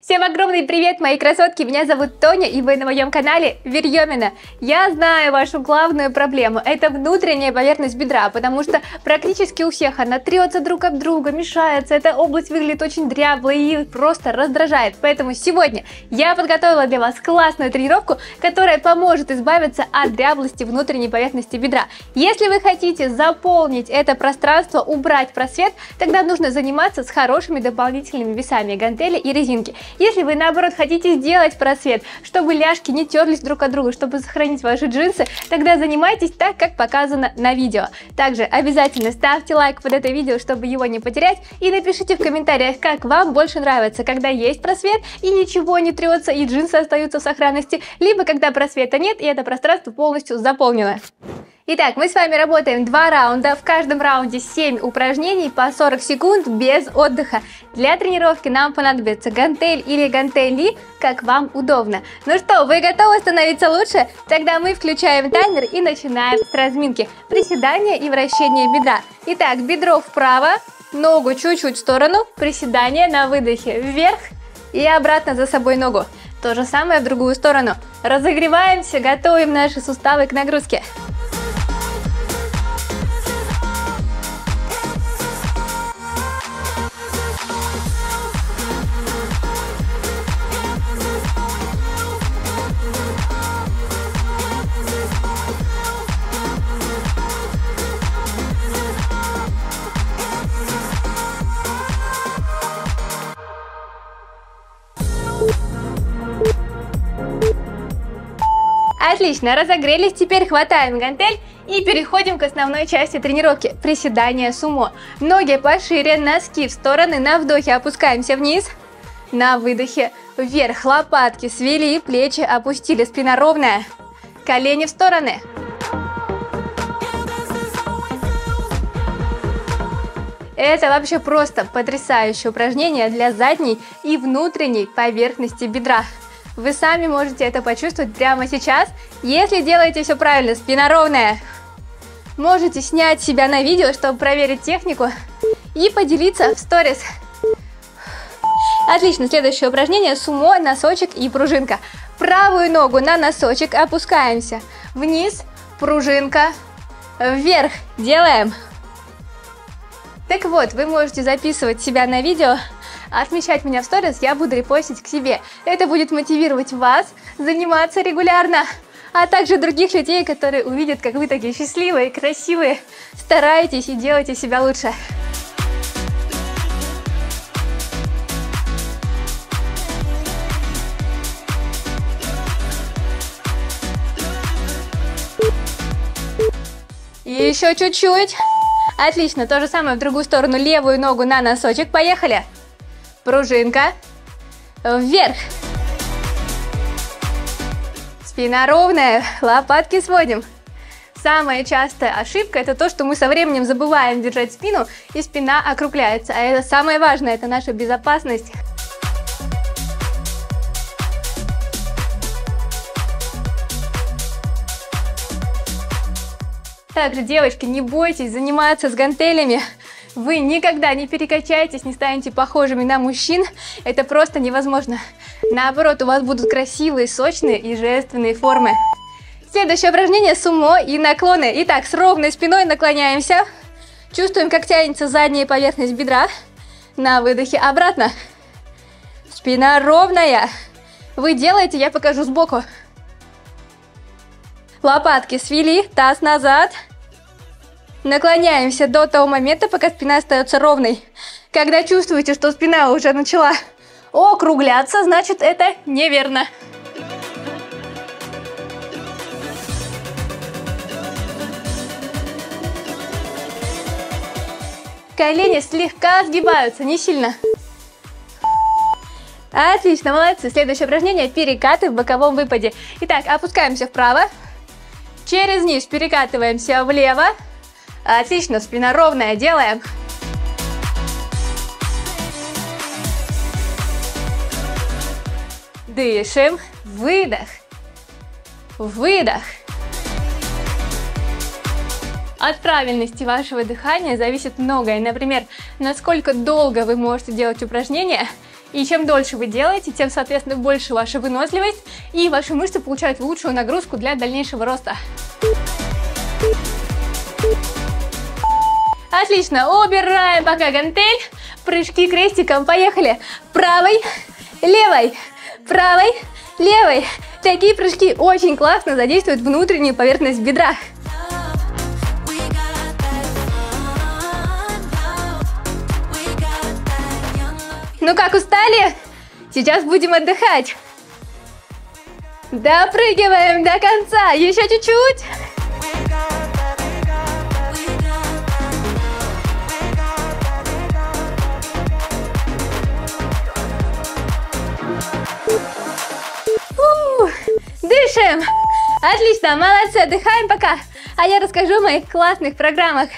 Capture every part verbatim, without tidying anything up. Всем огромный привет, мои красотки! Меня зовут Тоня, и вы на моем канале Верьёмина. Я знаю вашу главную проблему – это внутренняя поверхность бедра, потому что практически у всех она трется друг об друга, мешается, эта область выглядит очень дрябло и просто раздражает. Поэтому сегодня я подготовила для вас классную тренировку, которая поможет избавиться от дряблости внутренней поверхности бедра. Если вы хотите заполнить это пространство, убрать просвет, тогда нужно заниматься с хорошими дополнительными весами – гантели и резинки. Если вы, наоборот, хотите сделать просвет, чтобы ляжки не терлись друг от друга, чтобы сохранить ваши джинсы, тогда занимайтесь так, как показано на видео. Также обязательно ставьте лайк под это видео, чтобы его не потерять, и напишите в комментариях, как вам больше нравится, когда есть просвет и ничего не трется, и джинсы остаются в сохранности, либо когда просвета нет, и это пространство полностью заполнено. Итак, мы с вами работаем два раунда, в каждом раунде семь упражнений по сорок секунд без отдыха. Для тренировки нам понадобится гантель или гантели, как вам удобно. Ну что, вы готовы становиться лучше? Тогда мы включаем таймер и начинаем с разминки. Приседания и вращение бедра. Итак, бедро вправо, ногу чуть-чуть в сторону, приседание на выдохе вверх и обратно за собой ногу. То же самое в другую сторону. Разогреваемся, готовим наши суставы к нагрузке. Отлично, разогрелись, теперь хватаем гантель и переходим к основной части тренировки – приседания сумо. Ноги пошире, носки в стороны, на вдохе опускаемся вниз, на выдохе вверх, лопатки свели, плечи опустили, спина ровная, колени в стороны. Это вообще просто потрясающее упражнение для задней и внутренней поверхности бедра. Вы сами можете это почувствовать прямо сейчас, если делаете все правильно, спина ровная. Можете снять себя на видео, чтобы проверить технику и поделиться в сторис. Отлично, следующее упражнение – сумо, носочек и пружинка. Правую ногу на носочек, опускаемся вниз, пружинка, вверх, делаем. Так вот, вы можете записывать себя на видео, отмечать меня в сторис, я буду репостить к себе. Это будет мотивировать вас заниматься регулярно, а также других людей, которые увидят, как вы такие счастливые, красивые, стараетесь и делаете себя лучше. И еще чуть-чуть. Отлично, то же самое в другую сторону, левую ногу на носочек, поехали. Пружинка, вверх, спина ровная, лопатки сводим. Самая частая ошибка – это то, что мы со временем забываем держать спину, и спина округляется, а это самое важное, это наша безопасность. Также, девочки, не бойтесь заниматься с гантелями. Вы никогда не перекачаетесь, не станете похожими на мужчин, это просто невозможно. Наоборот, у вас будут красивые, сочные и женственные формы. Следующее упражнение – сумо и наклоны. Итак, с ровной спиной наклоняемся, чувствуем, как тянется задняя поверхность бедра. На выдохе обратно. Спина ровная. Вы делаете, я покажу сбоку. Лопатки свели, таз назад. Наклоняемся до того момента, пока спина остается ровной. Когда чувствуете, что спина уже начала округляться, значит, это неверно. Колени слегка сгибаются, не сильно. Отлично, молодцы. Следующее упражнение – перекаты в боковом выпаде. Итак, опускаемся вправо, через низ перекатываемся влево. Отлично, спина ровная, делаем. Дышим, выдох, выдох. От правильности вашего дыхания зависит многое. Например, насколько долго вы можете делать упражнение И чем дольше вы делаете, тем, соответственно, больше ваша выносливость, и ваши мышцы получают лучшую нагрузку для дальнейшего роста. Отлично, убираем пока гантель, прыжки крестиком, поехали. Правой, левой, правой, левой. Такие прыжки очень классно задействуют внутреннюю поверхность бедра. Ну как, устали? Сейчас будем отдыхать. Допрыгиваем до конца, еще чуть-чуть. Дышим. Отлично, молодцы, отдыхаем пока. А я расскажу о моих классных программах.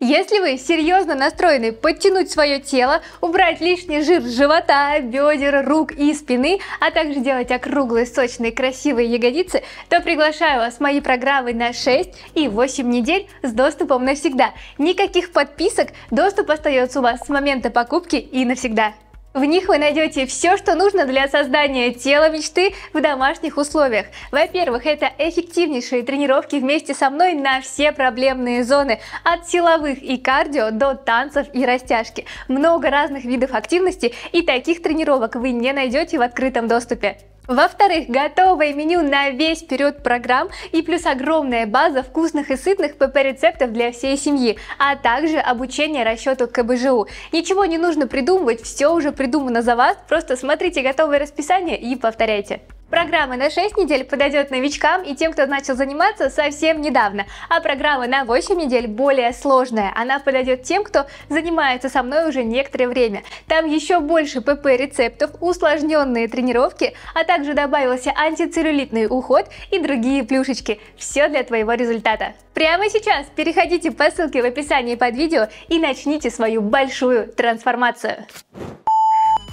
Если вы серьезно настроены подтянуть свое тело, убрать лишний жир с живота, бедер, рук и спины, а также делать округлые, сочные, красивые ягодицы, то приглашаю вас в мои программы на шесть и восемь недель с доступом навсегда. Никаких подписок, доступ остается у вас с момента покупки и навсегда. В них вы найдете все, что нужно для создания тела мечты в домашних условиях. Во-первых, это эффективнейшие тренировки вместе со мной на все проблемные зоны, от силовых и кардио до танцев и растяжки. Много разных видов активности, и таких тренировок вы не найдете в открытом доступе. Во-вторых, готовое меню на весь период программ и плюс огромная база вкусных и сытных пэ пэ рецептов для всей семьи, а также обучение расчету ка бэ жэ у. Ничего не нужно придумывать, все уже придумано за вас, просто смотрите готовое расписание и повторяйте. Программа на шесть недель подойдет новичкам и тем, кто начал заниматься совсем недавно, а программа на восемь недель более сложная, она подойдет тем, кто занимается со мной уже некоторое время. Там еще больше пэ пэ рецептов, усложненные тренировки, а также добавился антицеллюлитный уход и другие плюшечки. Все для твоего результата. Прямо сейчас переходите по ссылке в описании под видео и начните свою большую трансформацию.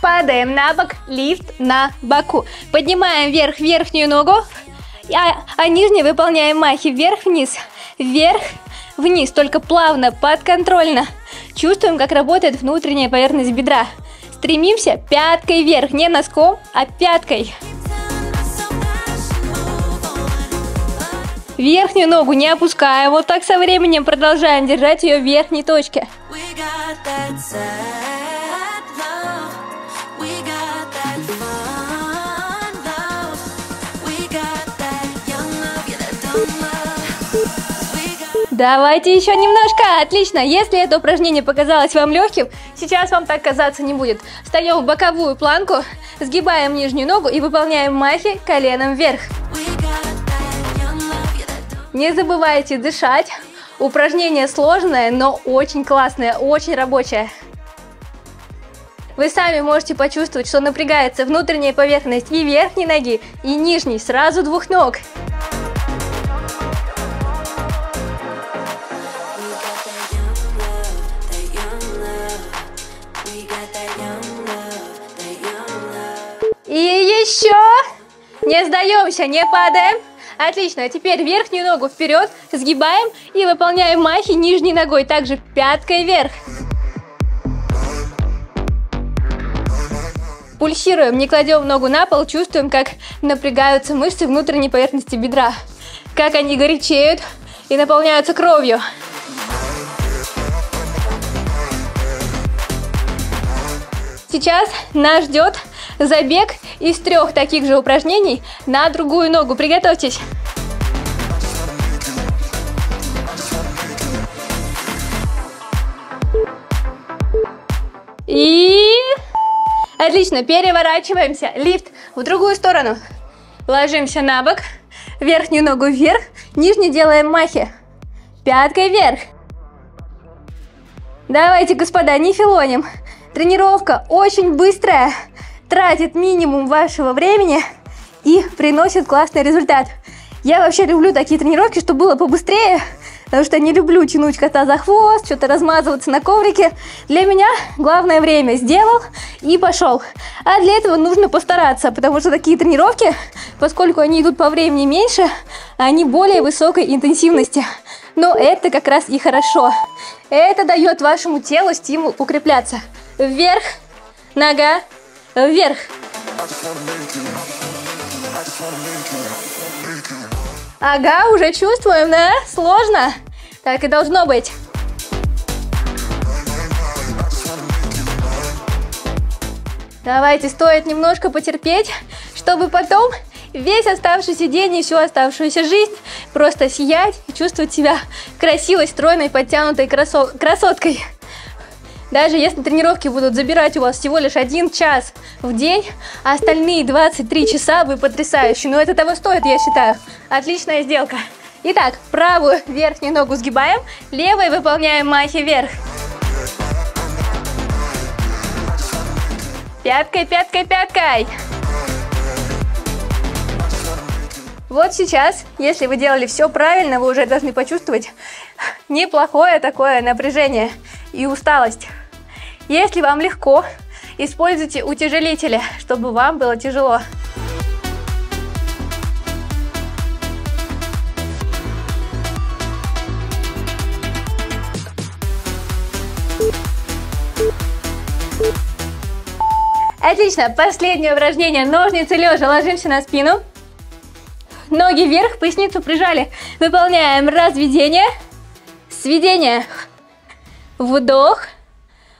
Падаем на бок, лифт на боку. Поднимаем вверх верхнюю ногу, а, а нижней выполняем махи вверх-вниз, вверх-вниз, только плавно, подконтрольно. Чувствуем, как работает внутренняя поверхность бедра. Стремимся пяткой вверх, не носком, а пяткой. Верхнюю ногу не опускаем, вот так со временем продолжаем держать ее в верхней точке. Давайте еще немножко, отлично, если это упражнение показалось вам легким, сейчас вам так казаться не будет. Встаем в боковую планку, сгибаем нижнюю ногу и выполняем махи коленом вверх. Не забывайте дышать, упражнение сложное, но очень классное, очень рабочее. Вы сами можете почувствовать, что напрягается внутренняя поверхность и верхней ноги, и нижней, сразу двух ног. И еще. Не сдаемся, не падаем. Отлично, а теперь верхнюю ногу вперед, сгибаем и выполняем махи нижней ногой, также пяткой вверх. Пульсируем, не кладем ногу на пол, чувствуем, как напрягаются мышцы внутренней поверхности бедра, как они горячеют и наполняются кровью. Сейчас нас ждет забег из трех таких же упражнений на другую ногу. Приготовьтесь. И... Отлично, переворачиваемся. Лифт в другую сторону. Ложимся на бок. Верхнюю ногу вверх. Нижнюю делаем махи. Пяткой вверх. Давайте, господа, не филоним. Тренировка очень быстрая, тратит минимум вашего времени и приносит классный результат. Я вообще люблю такие тренировки, чтобы было побыстрее, потому что не люблю тянуть кота за хвост, что-то размазываться на коврике. Для меня главное время сделал и пошел. А для этого нужно постараться, потому что такие тренировки, поскольку они идут по времени меньше, они более высокой интенсивности. Но это как раз и хорошо. Это дает вашему телу стимул укрепляться. Вверх, нога, вверх. Ага, уже чувствуем, да? Сложно? Так и должно быть. Давайте, стоит немножко потерпеть, чтобы потом весь оставшийся день и всю оставшуюся жизнь просто сиять и чувствовать себя красивой, стройной, подтянутой красо- красоткой. Даже если тренировки будут забирать у вас всего лишь один час в день, а остальные двадцать три часа вы потрясающие. Но это того стоит, я считаю. Отличная сделка. Итак, правую верхнюю ногу сгибаем, левой выполняем махи вверх. Пяткой, пяткой, пяткой. Вот сейчас, если вы делали все правильно, вы уже должны почувствовать неплохое такое напряжение и усталость. Если вам легко, используйте утяжелители, чтобы вам было тяжело. Отлично, последнее упражнение, ножницы лежа, ложимся на спину. Ноги вверх, поясницу прижали. Выполняем разведение, сведение, вдох,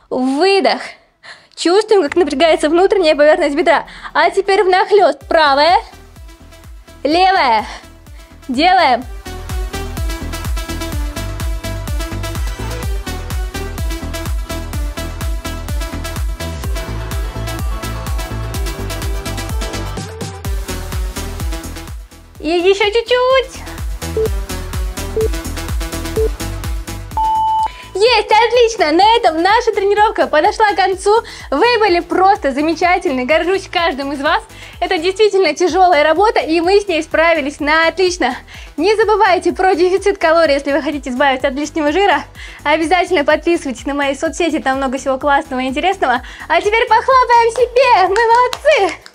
выдох. Чувствуем, как напрягается внутренняя поверхность бедра. А теперь внахлёст. Правая, левая. Делаем. И еще чуть-чуть. Есть, отлично. На этом наша тренировка подошла к концу. Вы были просто замечательны. Горжусь каждым из вас. Это действительно тяжелая работа, и мы с ней справились на отлично. Не забывайте про дефицит калорий, если вы хотите избавиться от лишнего жира. Обязательно подписывайтесь на мои соцсети, там много всего классного и интересного. А теперь похлопаем себе. Мы молодцы.